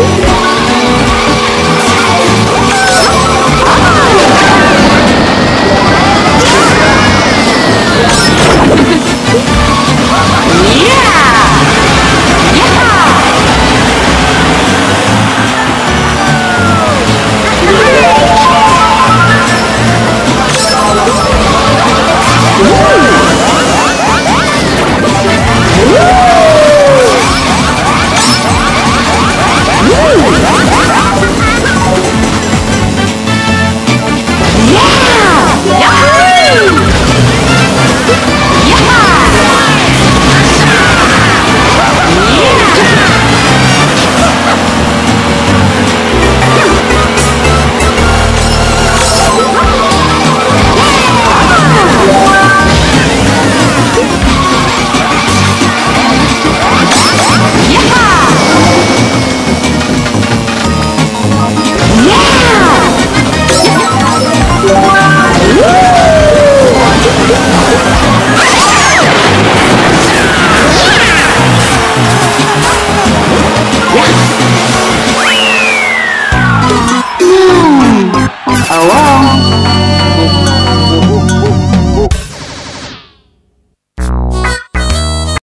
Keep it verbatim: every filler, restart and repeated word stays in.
Woo!